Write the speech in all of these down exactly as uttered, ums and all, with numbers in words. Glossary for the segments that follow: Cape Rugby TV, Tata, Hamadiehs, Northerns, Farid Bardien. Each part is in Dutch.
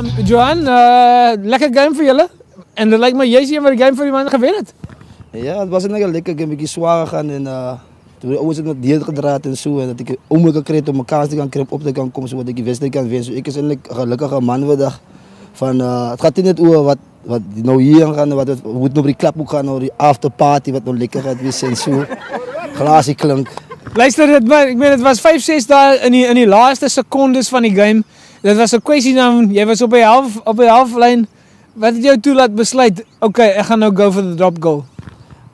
Um, Johan, uh, lekker game voor jullie. En dat lijkt me jezus, je hebt een game voor je man gewonnen. Ja, het was een lekker game. Ik zwaar gegaan en uh, toen was het met dieren gedraaid en zo. En dat ik onmogelijk kreeg om mijn kaas te gaan krimpen, op te gaan komen, zodat ik die wedstrijd kan winnen. Ik is een gelukkige man vandaag. Van, uh, het gaat niet over wat, wat nou hier gaan, wat het moet nog die klapboek gaan, die afterparty, wat nog lekker gaat wissen en zo. Glazie klink. Luister, het, ik meen, het was vijf zes daar in die, in die laatste secondes van die game. Dat was een kwestie dan, jij was op je half, op je halflijn. Wat het jou toe laat besluiten, oké, okay, ik ga nou go voor de drop goal.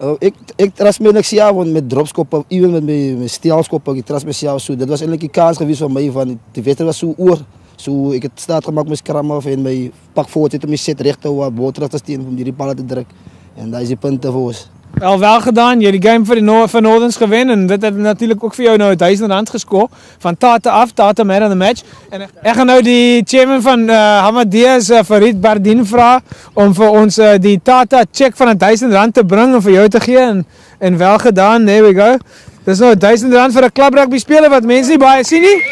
Uh, ik ik tras me niks ja, want met dropskoppen, even met mijn steelskoppen, ik tras me ja, zo. Dat was eigenlijk een kans geweest van mij, van de wedstrijd was zo oer. Zo, ik heb staat gemaakt met krammen en mijn pak voort zitten, mijn zit recht houden, boteraf te steken om die ballen te drukken. En dat is die punten voor ons. Wel, wel gedaan, jullie game voor de Noor, van Northerns gewonnen. En dat hebben natuurlijk ook voor jou nou het huis in de hand gescoord. Van Tata af, Tata man of the match. En ik ga nou die chairman van uh, Hamadiehs, uh, Farid Bardien, vragen om voor ons uh, die Tata check van het huis in de hand te brengen en voor jou te geven. En, en wel gedaan, there we go. Dat is nou het huis in de hand voor een klaprugby spelen wat mensen niet bij zien niet.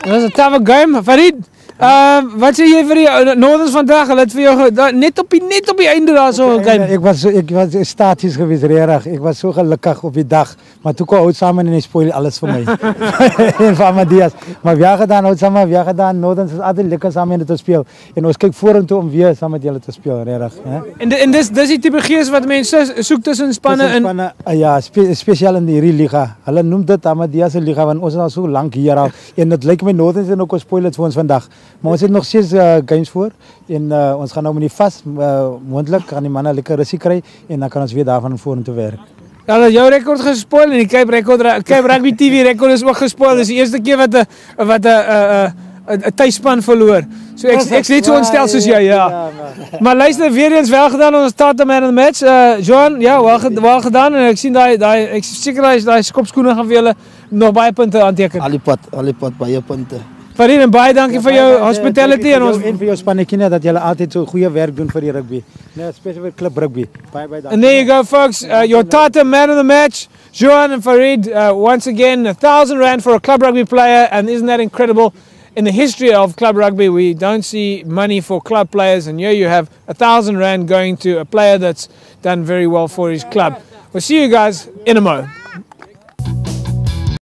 Dat was een taffe game. Farid, uh, wat zie je voor die Northerns vandaag? Voor jou, net op je, net op je einde daar zo okay, game. Ik was, ik was statisch geweest, rerig. Ik was zo gelukkig op die dag. Maar toen kwam oud samen en hij spoilde alles voor mij. En van Hamadiehs. Maar we hebben gedaan, oud samen, we hebben gedaan. Northerns is altijd lekker samen in het spelen. En ons kijkt voor en toe om weer samen met jullie te spelen, rerig. En dit is die type geest wat mensen zoeken tussen spannen en... Spannen, uh, ja, spe, speciaal in die liga. Hulle noemt het Hamadiehs liga, want ons is al zo lang hier al. En het lijkt me Northerns en ook al spoilers voor ons vandaag. Maar ons zitten nog steeds uh, games voor. En uh, ons gaan nou niet vast, uh, mondelijk gaan die mannen lekker rustig krijgen. En dan kan ons weer daarvan voor en toe werken. Ja, jouw record gespoild en die Cape Rugby T V record is ook gespoild. Dat is de eerste keer wat de, wat de uh, uh, thuisspan verloor. So, ik ik zit zo ontsteld zoals jij, ja. ja maar. maar luister, weer eens wel gedaan, onze Tata man of the match. Uh, Johan, ja, wel, wel gedaan. En ik zie dat je zeker dat je kopschoenen gaan willen nog bij punten aantekenen. Alipad, alipad, bij je punten. Farid, en baie dankie vir jou hospitality en ons en vir jou spannekinne dat julle altyd so goeie werk doen vir die rugby. Nee, spesiaal vir klub rugby. Bye bye. And there you go folks, uh, your Tata man of the match, Johan and Farid, uh, once again a thousand rand for a club rugby player, and isn't that incredible? In the history of club rugby we don't see money for club players, and here you have a thousand rand going to a player that's done very well for his club. We'll see you guys in a moment.